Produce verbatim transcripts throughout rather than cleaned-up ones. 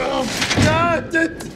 Oh, God! That...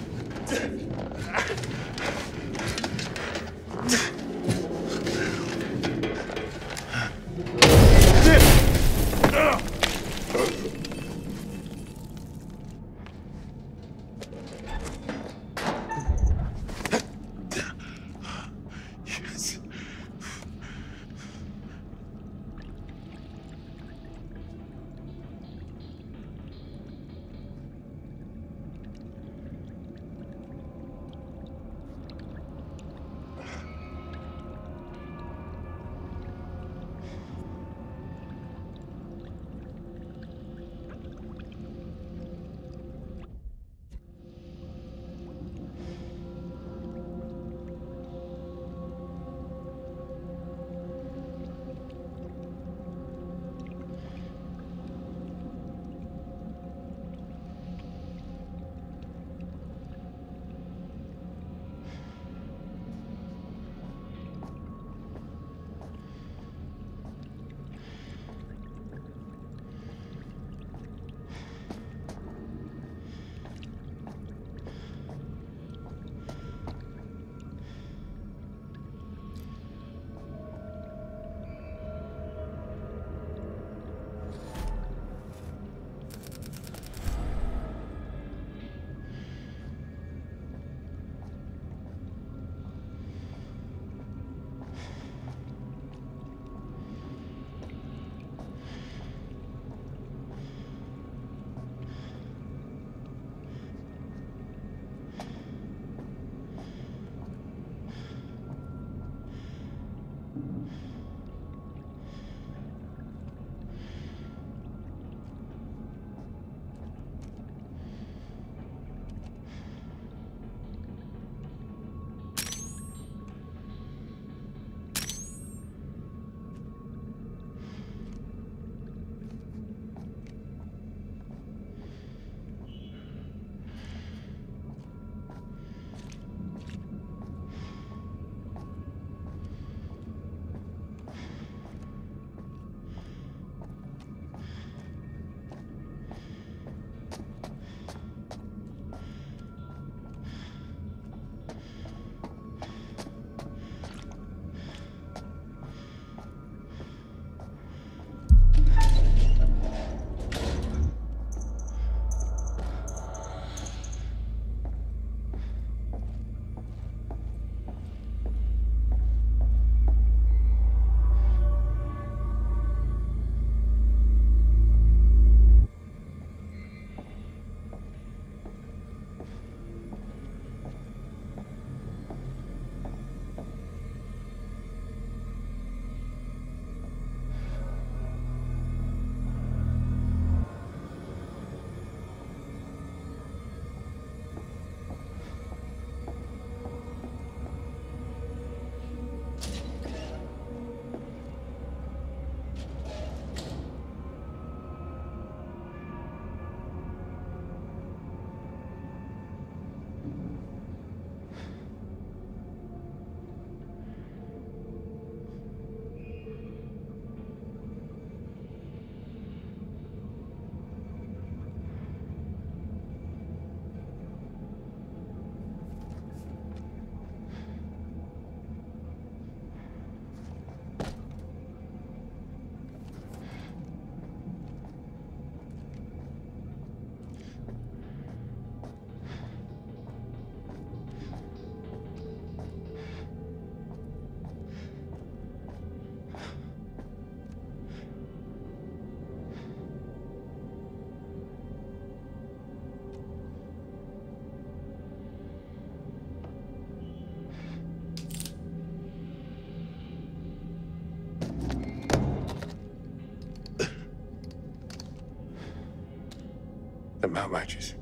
The mount matches.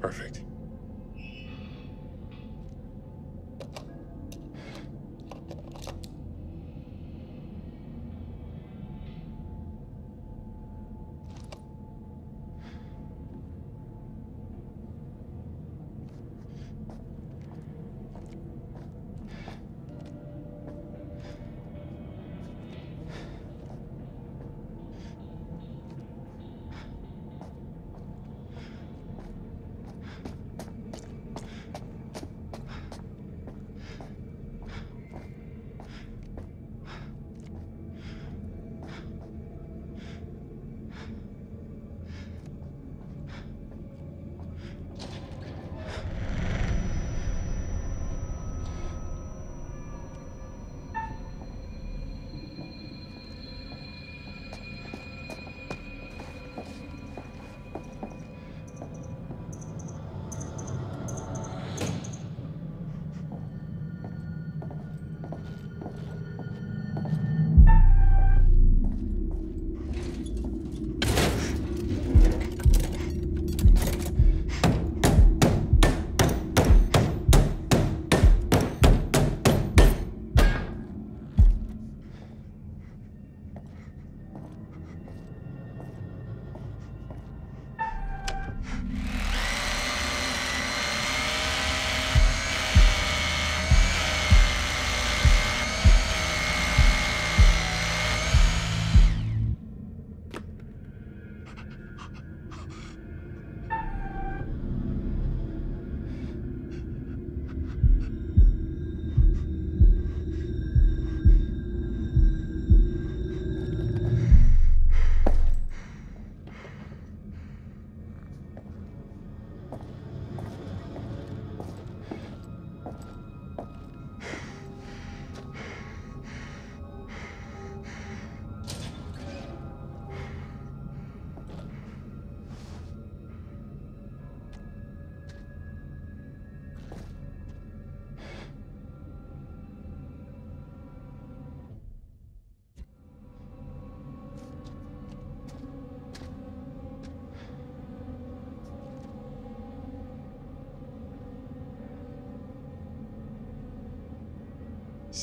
Perfect.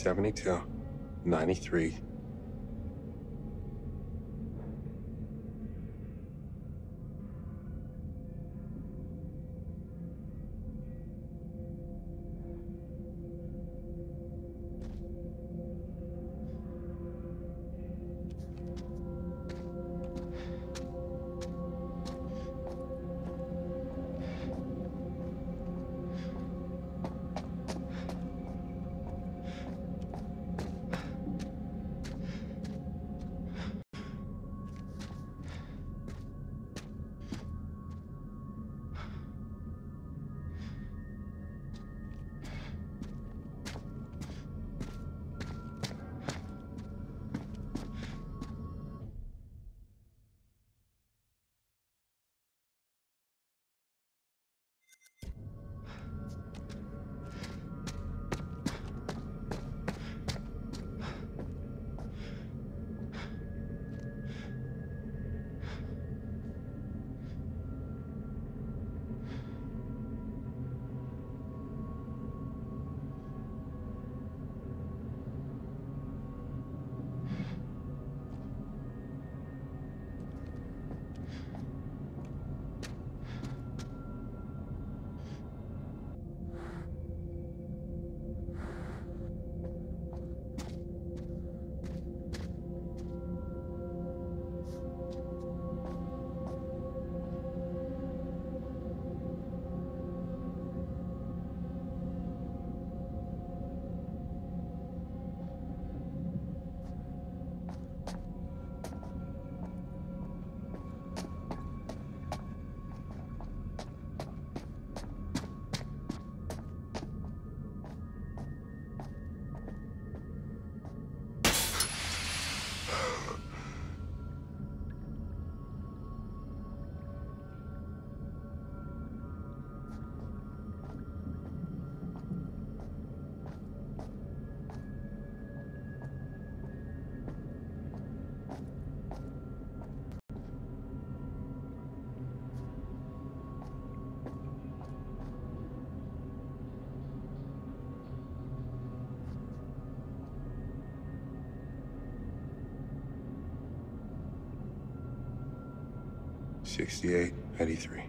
seventy-two, ninety-three. sixty-eight, eighty-three.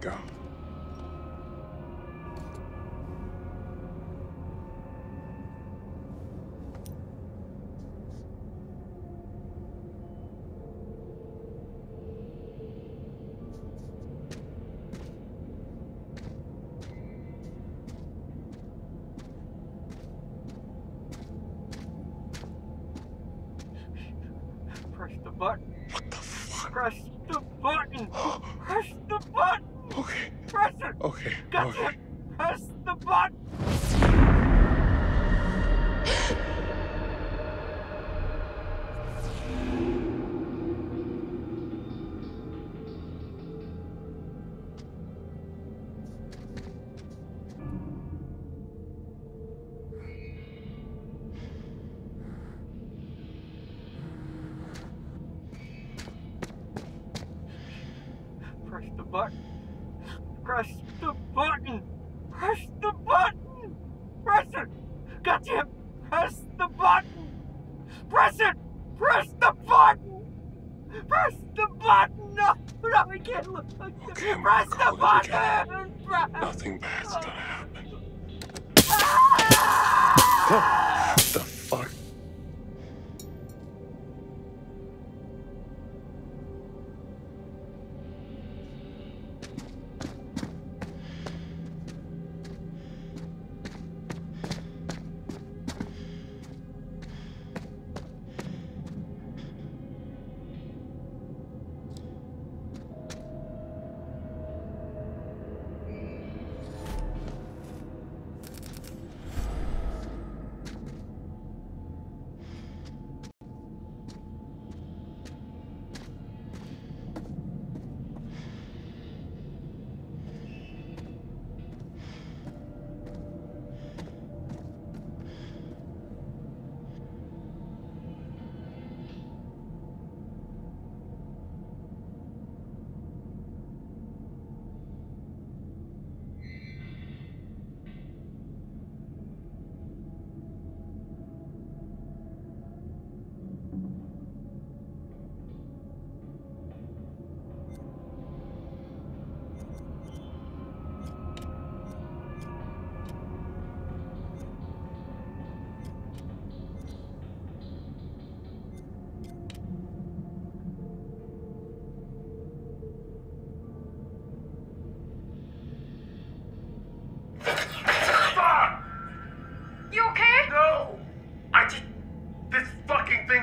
go. Press the button. What the fuck? Press the button. Press the button. Okay. Press it. Okay. That's okay. It. Press the button. Press the button. Press the button. Press the button. Press it. Goddamn. Press the button. Press it. Press the button. Press the button. No, no, I can't look. Okay, press the button. Press. Nothing bad's gonna happen. Ah! What the fuck?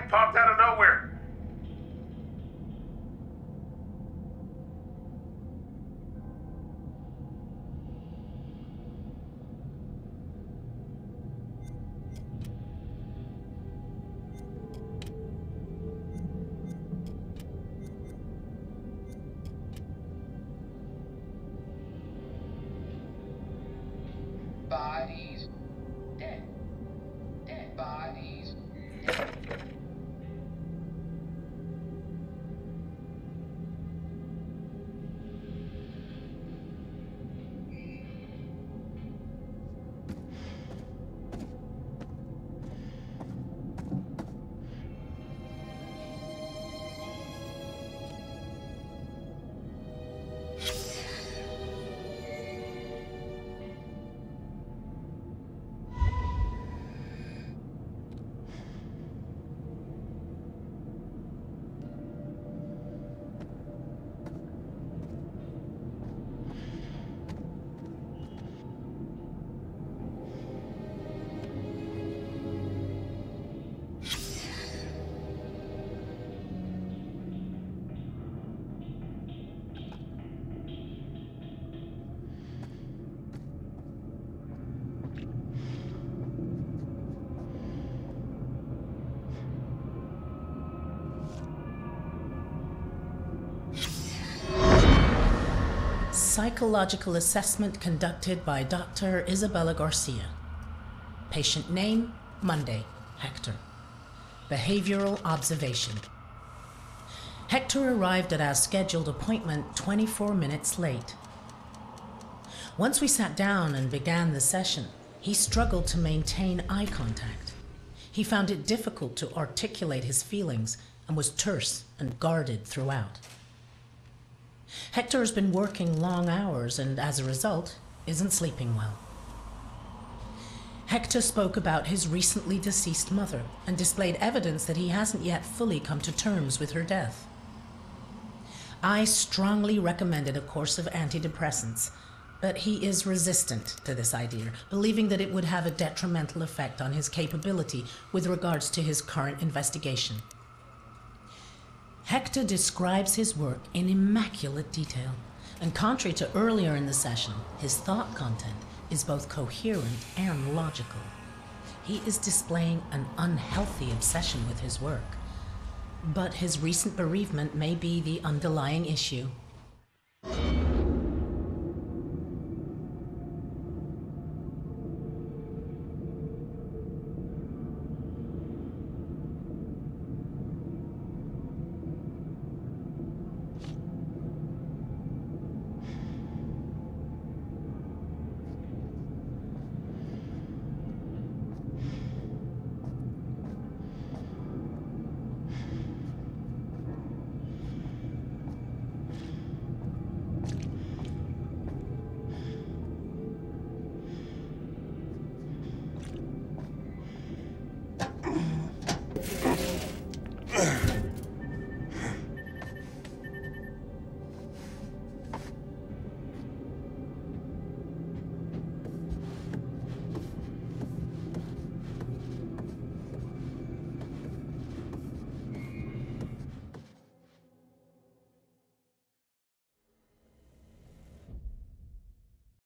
Popped out of nowhere. Bodies dead. Dead bodies dead. Psychological assessment conducted by Doctor Isabella Garcia. Patient name, Monday, Hector. Behavioral observation. Hector arrived at our scheduled appointment twenty-four minutes late. Once we sat down and began the session, he struggled to maintain eye contact. He found it difficult to articulate his feelings and was terse and guarded throughout. Hector's been working long hours and, as a result, isn't sleeping well. Hector spoke about his recently deceased mother and displayed evidence that he hasn't yet fully come to terms with her death. I strongly recommended a course of antidepressants, but he is resistant to this idea, believing that it would have a detrimental effect on his capability with regards to his current investigation. Hector describes his work in immaculate detail, and contrary to earlier in the session, his thought content is both coherent and logical. He is displaying an unhealthy obsession with his work, but his recent bereavement may be the underlying issue.